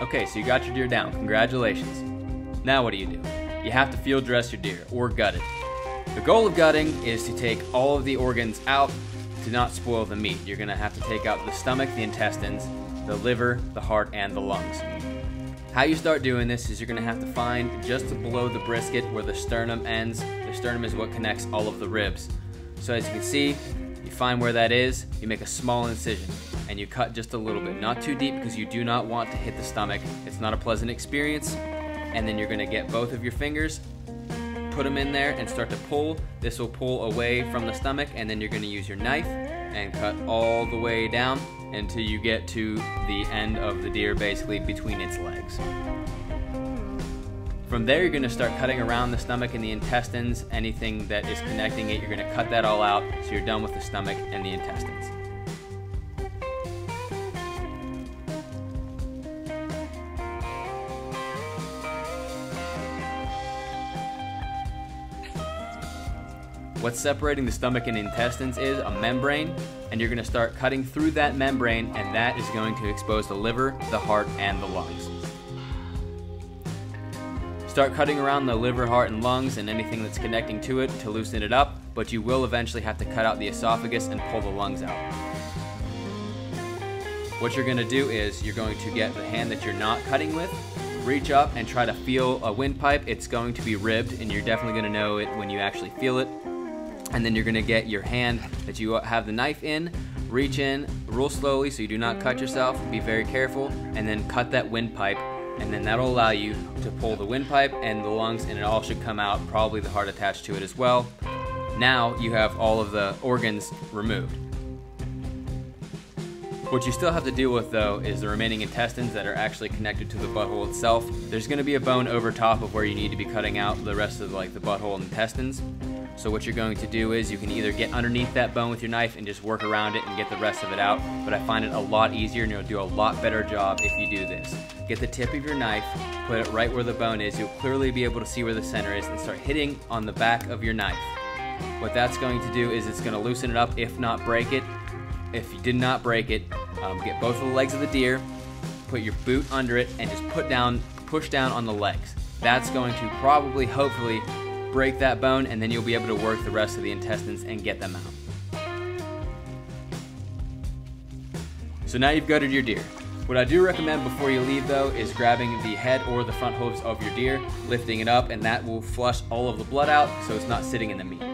Okay, so you got your deer down. Congratulations. Now what do? You have to field dress your deer or gut it. The goal of gutting is to take all of the organs out to not spoil the meat. You're gonna have to take out the stomach, the intestines, the liver, the heart, and the lungs. How you start doing this is you're gonna have to find just below the brisket where the sternum ends. The sternum is what connects all of the ribs. So as you can see, you find where that is, you make a small incision, and you cut just a little bit, not too deep because you do not want to hit the stomach. It's not a pleasant experience. And then you're gonna get both of your fingers, put them in there and start to pull. This will pull away from the stomach, and then you're gonna use your knife and cut all the way down until you get to the end of the deer, basically between its legs. From there, you're gonna start cutting around the stomach and the intestines, anything that is connecting it, you're gonna cut that all out so you're done with the stomach and the intestines. What's separating the stomach and intestines is a membrane, and you're gonna start cutting through that membrane, and that is going to expose the liver, the heart, and the lungs. Start cutting around the liver, heart, and lungs and anything that's connecting to it to loosen it up, but you will eventually have to cut out the esophagus and pull the lungs out. What you're gonna do is you're going to get the hand that you're not cutting with, reach up and try to feel a windpipe. It's going to be ribbed, and you're definitely gonna know it when you actually feel it. And then you're gonna get your hand that you have the knife in, reach in, roll slowly so you do not cut yourself, be very careful, and then cut that windpipe, and then that'll allow you to pull the windpipe and the lungs, and it all should come out, probably the heart attached to it as well. Now you have all of the organs removed. What you still have to deal with though is the remaining intestines that are actually connected to the butthole itself. There's gonna be a bone over top of where you need to be cutting out the rest of like the butthole and intestines. So what you're going to do is you can either get underneath that bone with your knife and just work around it and get the rest of it out, but I find it a lot easier and you'll do a lot better job if you do this. Get the tip of your knife, put it right where the bone is, you'll clearly be able to see where the center is, and start hitting on the back of your knife. What that's going to do is it's going to loosen it up, if not break it. If you did not break it, get both of the legs of the deer, put your boot under it, and just push down on the legs. That's going to probably, hopefully, break that bone, and then you'll be able to work the rest of the intestines and get them out. So now you've gutted your deer. What I do recommend before you leave though is grabbing the head or the front hooves of your deer, lifting it up, and that will flush all of the blood out so it's not sitting in the meat.